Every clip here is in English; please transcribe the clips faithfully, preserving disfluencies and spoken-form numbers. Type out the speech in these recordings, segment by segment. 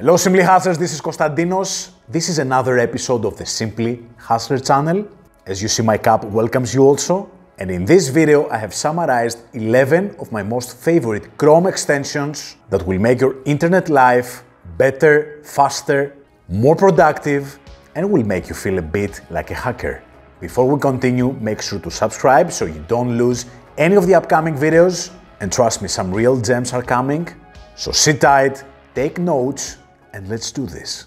Hello Simply Hustlers, this is Konstantinos. This is another episode of the Simply Hustler channel. As you see, my cup welcomes you also. And in this video, I have summarized eleven of my most favorite Chrome extensions that will make your internet life better, faster, more productive, and will make you feel a bit like a hacker. Before we continue, make sure to subscribe so you don't lose any of the upcoming videos. And trust me, some real gems are coming. So sit tight, take notes, and let's do this.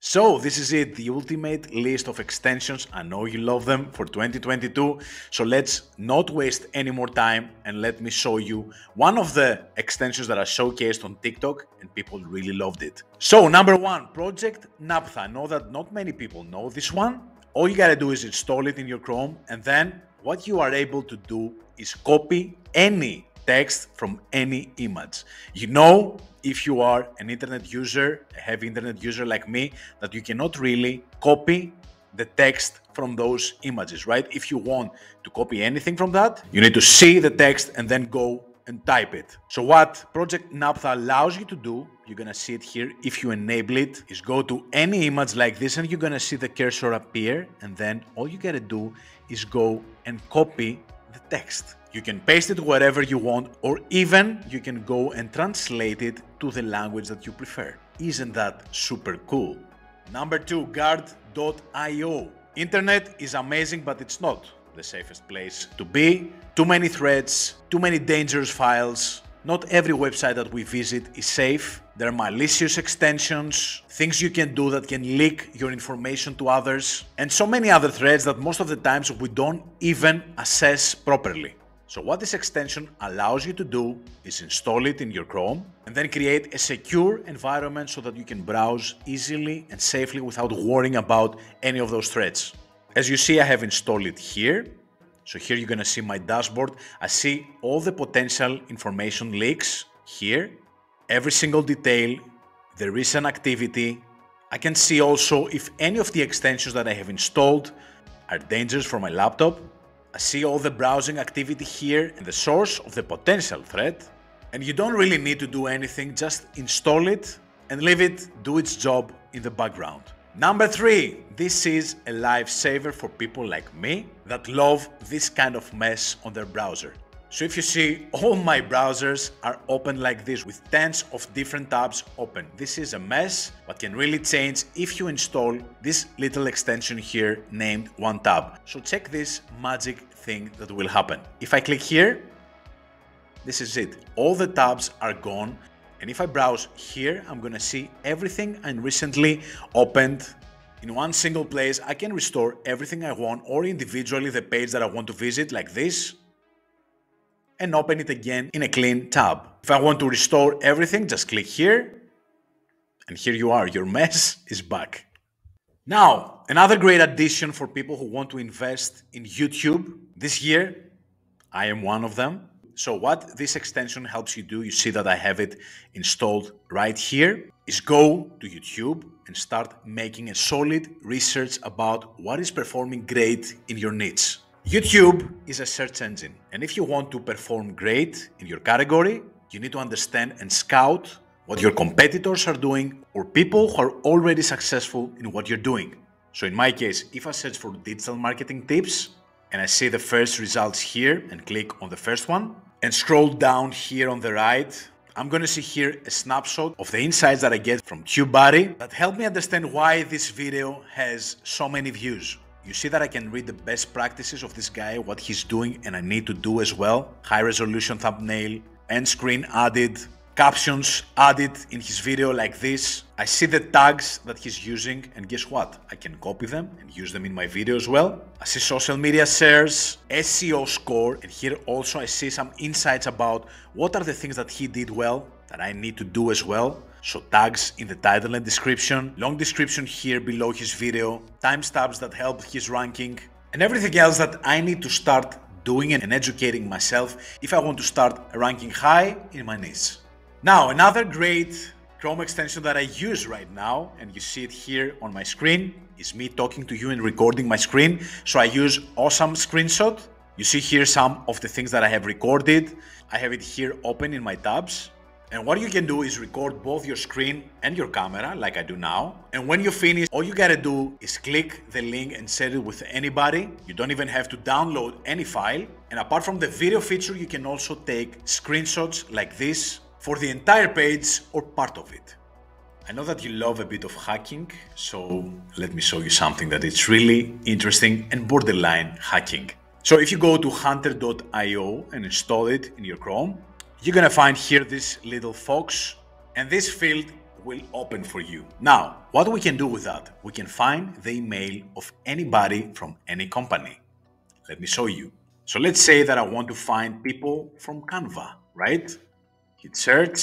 So this is it, the ultimate list of extensions. I know you love them for twenty twenty-two. So let's not waste any more time and let me show you one of the extensions that I showcased on TikTok and people really loved it. So number one, Project Naptha. I know that not many people know this one. All you gotta do is install it in your Chrome, and then what you are able to do is copy any text from any image. You know, if you are an internet user, a heavy internet user like me, that you cannot really copy the text from those images, right? If you want to copy anything from that, you need to see the text and then go and type it. So what Project Naptha allows you to do, you're gonna see it here if you enable it, is go to any image like this and you're gonna see the cursor appear, and then all you gotta do is go and copy the text. You can paste it wherever you want, or even you can go and translate it to the language that you prefer. Isn't that super cool? Number two, guard dot i o. Internet is amazing, but it's not the safest place to be. Too many threats, too many dangerous files. Not every website that we visit is safe. There are malicious extensions, things you can do that can leak your information to others, and so many other threats that most of the times we don't even assess properly. So what this extension allows you to do is install it in your Chrome and then create a secure environment so that you can browse easily and safely without worrying about any of those threats. As you see, I have installed it here. So here you're gonna see my dashboard. I see all the potential information leaks here, every single detail, the recent activity. I can see also if any of the extensions that I have installed are dangerous for my laptop. I see all the browsing activity here and the source of the potential threat. And you don't really need to do anything, just install it and leave it do its job in the background. Number three, this is a lifesaver for people like me that love this kind of mess on their browser. So if you see, all my browsers are open like this with tens of different tabs open. This is a mess, but can really change if you install this little extension here named OneTab. So check this magic thing that will happen. If I click here, this is it. All the tabs are gone. And if I browse here, I'm gonna see everything I recently opened in one single place. I can restore everything I want, or individually the page that I want to visit like this, and open it again in a clean tab. If I want to restore everything, just click here, and here you are, your mess is back. Now, another great addition for people who want to invest in YouTube this year, I am one of them. So what this extension helps you do, you see that I have it installed right here, is go to YouTube and start making a solid research about what is performing great in your niche. YouTube is a search engine, and if you want to perform great in your category, you need to understand and scout what your competitors are doing or people who are already successful in what you're doing. So in my case, if I search for digital marketing tips and I see the first results here and click on the first one and scroll down here on the right, I'm gonna see here a snapshot of the insights that I get from TubeBuddy that help me understand why this video has so many views. You see that I can read the best practices of this guy, what he's doing, and I need to do as well. High resolution thumbnail, end screen added, captions added in his video like this. I see the tags that he's using, and guess what? I can copy them and use them in my video as well. I see social media shares, S E O score, and here also I see some insights about what are the things that he did well that I need to do as well. So tags in the title and description, long description here below his video, timestamps that help his ranking, and everything else that I need to start doing and educating myself if I want to start ranking high in my niche. Now, another great Chrome extension that I use right now, and you see it here on my screen, is me talking to you and recording my screen. So I use Awesome Screenshot. You see here some of the things that I have recorded. I have it here open in my tabs. And what you can do is record both your screen and your camera, like I do now. And when you finish, all you gotta do is click the link and share it with anybody. You don't even have to download any file. And apart from the video feature, you can also take screenshots like this for the entire page or part of it. I know that you love a bit of hacking, so let me show you something that is really interesting and borderline hacking. So if you go to hunter dot i o and install it in your Chrome, you're gonna find here this little fox, and this field will open for you. Now, what we can do with that? We can find the email of anybody from any company. Let me show you. So let's say that I want to find people from Canva, right? Hit search,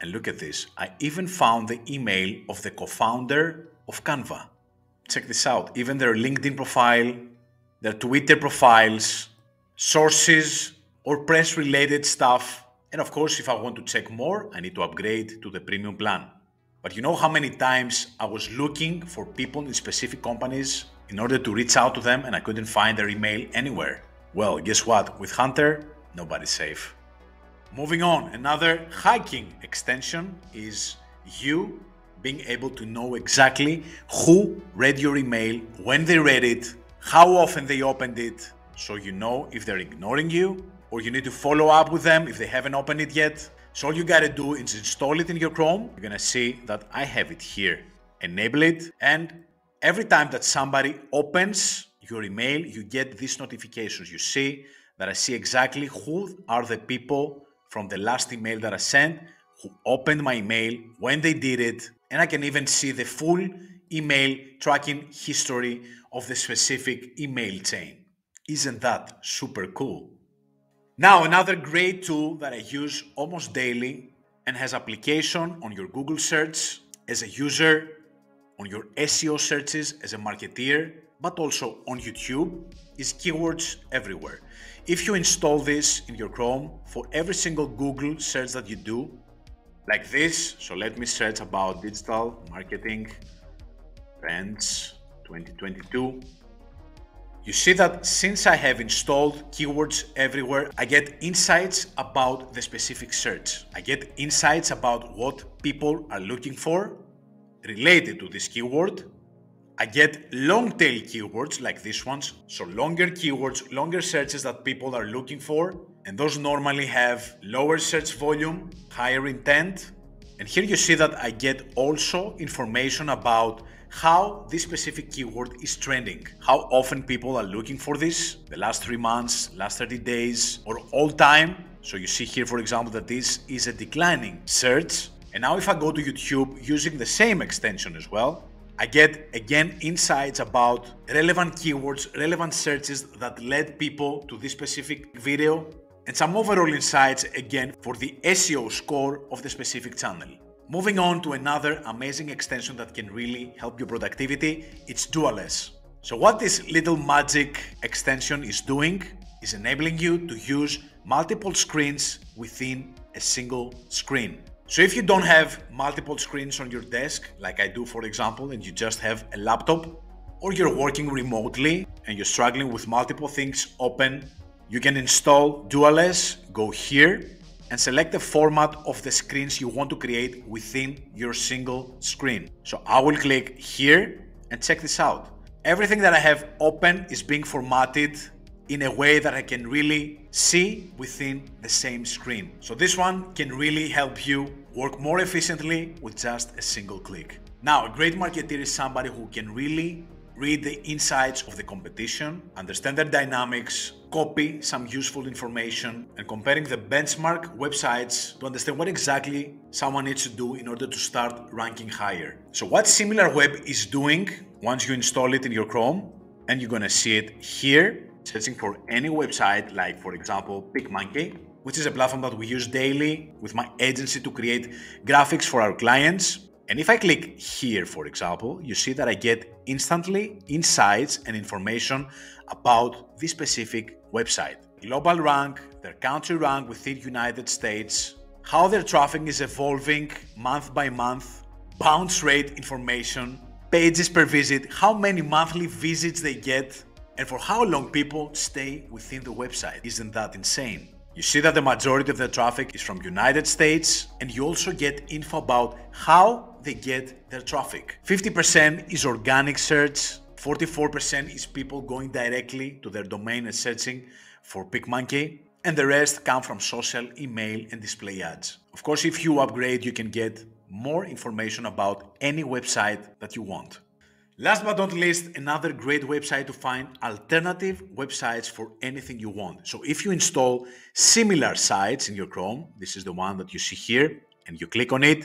and look at this. I even found the email of the co-founder of Canva. Check this out, even their LinkedIn profile, their Twitter profiles, sources, or press-related stuff. And of course, if I want to check more, I need to upgrade to the premium plan. But you know how many times I was looking for people in specific companies in order to reach out to them, and I couldn't find their email anywhere? Well, guess what? With Hunter, nobody's safe. Moving on, another hacking extension is you being able to know exactly who read your email, when they read it, how often they opened it, so you know if they're ignoring you or you need to follow up with them if they haven't opened it yet. So all you gotta do is install it in your Chrome. You're gonna see that I have it here. Enable it, and every time that somebody opens your email, you get these notifications. You see that I see exactly who are the people from the last email that I sent, who opened my email, when they did it, and I can even see the full email tracking history of the specific email chain. Isn't that super cool? Now, another great tool that I use almost daily and has application on your Google search as a user, on your S E O searches as a marketeer, but also on YouTube, is Keywords Everywhere. If you install this in your Chrome, for every single Google search that you do, like this, so let me search about digital marketing trends twenty twenty-two. You see that since I have installed Keywords Everywhere, I get insights about the specific search. I get insights about what people are looking for related to this keyword. I get long tail keywords like these ones, so longer keywords, longer searches that people are looking for, and those normally have lower search volume, higher intent. And here you see that I get also information about how this specific keyword is trending, how often people are looking for this, the last three months, last thirty days, or all time. So you see here, for example, that this is a declining search. And now if I go to YouTube using the same extension as well, I get, again, insights about relevant keywords, relevant searches that led people to this specific video, and some overall insights, again, for the S E O score of the specific channel. Moving on to another amazing extension that can really help your productivity, it's Dualless. So what this little magic extension is doing is enabling you to use multiple screens within a single screen. So if you don't have multiple screens on your desk, like I do, for example, and you just have a laptop, or you're working remotely and you're struggling with multiple things open, you can install Dualless, go here, and select the format of the screens you want to create within your single screen. So I will click here and check this out. Everything that I have open is being formatted in a way that I can really see within the same screen. So this one can really help you work more efficiently with just a single click. Now, a great marketer is somebody who can really read the insights of the competition, understand their dynamics, copy some useful information, and comparing the benchmark websites to understand what exactly someone needs to do in order to start ranking higher. So what SimilarWeb is doing, once you install it in your Chrome, and you're gonna see it here, searching for any website, like for example, PicMonkey, which is a platform that we use daily with my agency to create graphics for our clients. And if I click here, for example, you see that I get instantly insights and information about this specific website. Global rank, their country rank within United States, how their traffic is evolving month by month, bounce rate information, pages per visit, how many monthly visits they get, and for how long people stay within the website. Isn't that insane? You see that the majority of the traffic is from United States, and you also get info about how they get their traffic. fifty percent is organic search, forty-four percent is people going directly to their domain and searching for PicMonkey, and the rest come from social, email, and display ads. Of course, if you upgrade, you can get more information about any website that you want. Last but not least, another great website to find alternative websites for anything you want. So if you install Similar Sites in your Chrome, this is the one that you see here, and you click on it,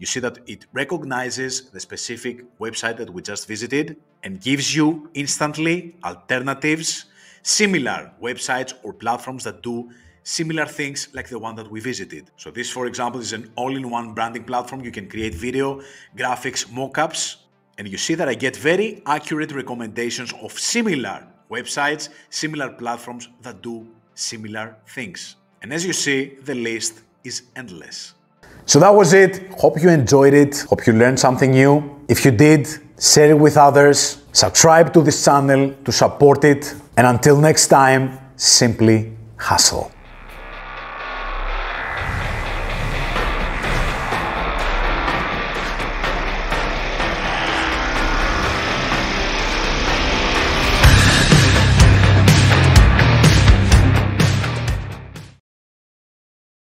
you see that it recognizes the specific website that we just visited and gives you instantly alternatives, similar websites or platforms that do similar things like the one that we visited. So this, for example, is an all-in-one branding platform. You can create video, graphics, mockups. And you see that I get very accurate recommendations of similar websites, similar platforms that do similar things. And as you see, the list is endless. So that was it. Hope you enjoyed it. Hope you learned something new. If you did, share it with others. Subscribe to this channel to support it. And until next time, simply hustle.